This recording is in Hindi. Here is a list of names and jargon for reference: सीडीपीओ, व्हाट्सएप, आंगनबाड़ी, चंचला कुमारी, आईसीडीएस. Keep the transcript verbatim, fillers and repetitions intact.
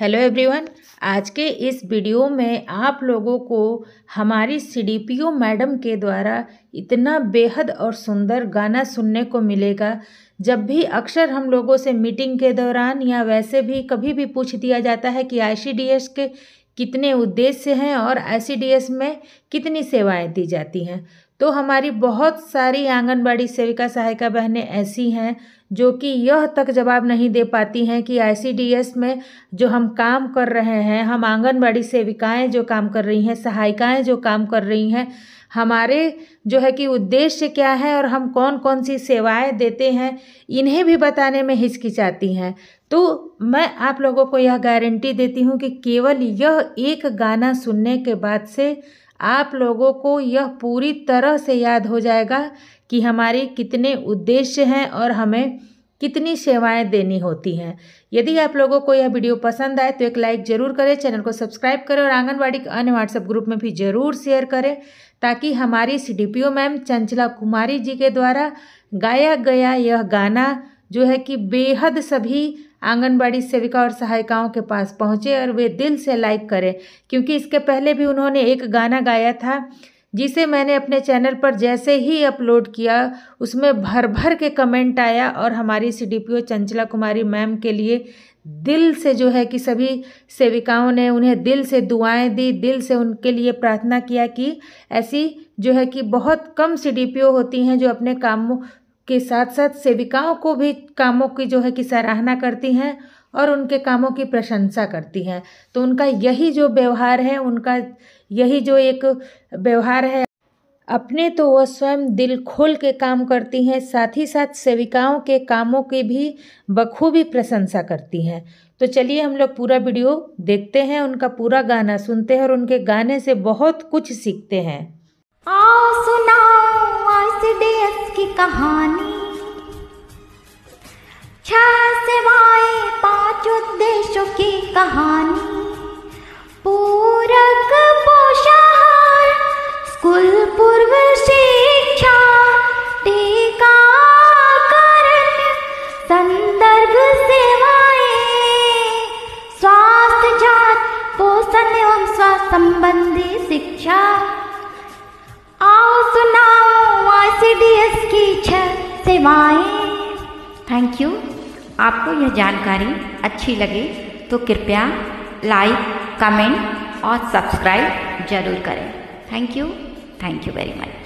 हेलो एवरीवन, आज के इस वीडियो में आप लोगों को हमारी सीडीपीओ मैडम के द्वारा इतना बेहद और सुंदर गाना सुनने को मिलेगा। जब भी अक्सर हम लोगों से मीटिंग के दौरान या वैसे भी कभी भी पूछ दिया जाता है कि आईसीडीएस के कितने उद्देश्य हैं और आईसीडीएस में कितनी सेवाएं दी जाती हैं, तो हमारी बहुत सारी आंगनबाड़ी सेविका सहायिका बहनें ऐसी हैं जो कि यह तक जवाब नहीं दे पाती हैं कि आईसीडीएस में जो हम काम कर रहे हैं, हम आंगनबाड़ी सेविकाएं जो काम कर रही हैं, सहायिकाएं जो काम कर रही हैं, हमारे जो है कि उद्देश्य क्या है और हम कौन कौन सी सेवाएं देते हैं, इन्हें भी बताने में हिचकिचाती हैं। तो मैं आप लोगों को यह गारंटी देती हूँ कि केवल यह एक गाना सुनने के बाद से आप लोगों को यह पूरी तरह से याद हो जाएगा कि हमारे कितने उद्देश्य हैं और हमें कितनी सेवाएं देनी होती हैं। यदि आप लोगों को यह वीडियो पसंद आए तो एक लाइक ज़रूर करें, चैनल को सब्सक्राइब करें और आंगनबाड़ी के अन्य व्हाट्सएप ग्रुप में भी ज़रूर शेयर करें, ताकि हमारी सीडीपीओ मैम चंचला कुमारी जी के द्वारा गाया गया यह गाना जो है कि बेहद सभी आंगनबाड़ी सेविका और सहायिकाओं के पास पहुँचे और वे दिल से लाइक करें। क्योंकि इसके पहले भी उन्होंने एक गाना गाया था जिसे मैंने अपने चैनल पर जैसे ही अपलोड किया उसमें भर भर के कमेंट आया और हमारी सीडीपीओ चंचला कुमारी मैम के लिए दिल से जो है कि सभी सेविकाओं ने उन्हें दिल से दुआएं दी, दिल से उनके लिए प्रार्थना किया कि ऐसी जो है कि बहुत कम सीडीपीओ होती हैं जो अपने कामों के साथ साथ सेविकाओं को भी कामों की जो है कि सराहना करती हैं और उनके कामों की प्रशंसा करती हैं। तो उनका यही जो व्यवहार है, उनका यही जो एक व्यवहार है, अपने तो वह स्वयं दिल खोल के काम करती हैं, साथ ही साथ सेविकाओं के कामों की भी बखूबी प्रशंसा करती हैं। तो चलिए हम लोग पूरा वीडियो देखते हैं, उनका पूरा गाना सुनते हैं और उनके गाने से बहुत कुछ सीखते हैं। आओ सुनाओ आईसीडीएस की कहानी, छह सेवाएं पांच उद्देश्यों की कहानी, पूरक पोषाहार, स्कूल पूर्व शिक्षा, टीकाकरण, संदर्भ सेवाएं, स्वास्थ्य जांच, पोषण एवं स्वास्थ्य संबंधी शिक्षा। आओ सुनाओ आईसीडीएस की छह सेवाएं। Thank you. आपको यह जानकारी अच्छी लगे तो कृपया लाइक, कमेंट और सब्सक्राइब जरूर करें। Thank you, thank you very much.